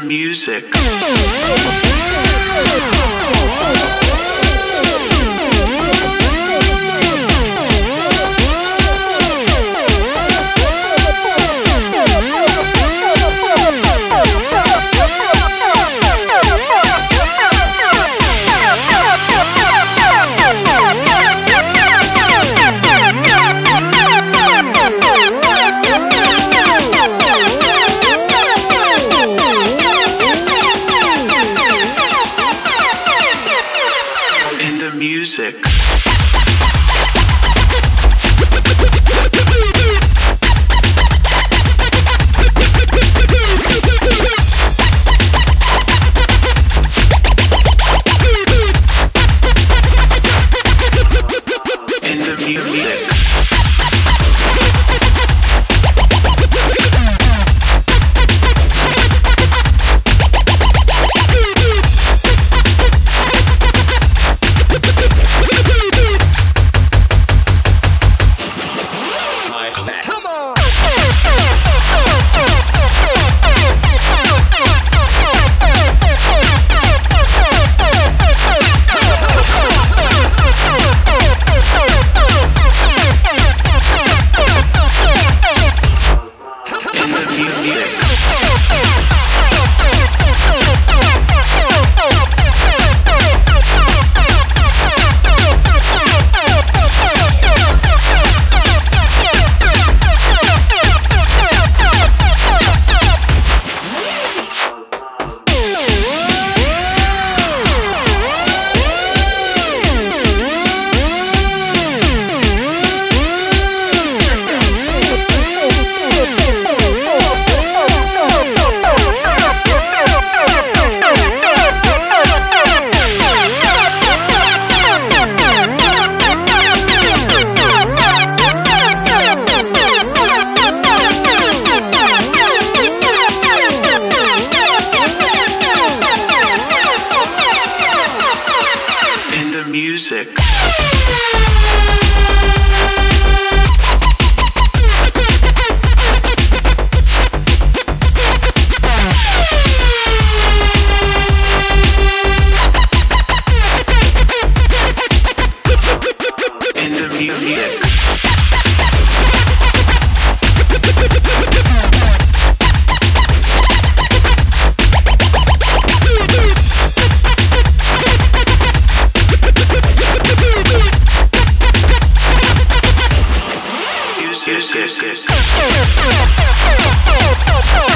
the music. Music. In the music. Music. In the music. Yes.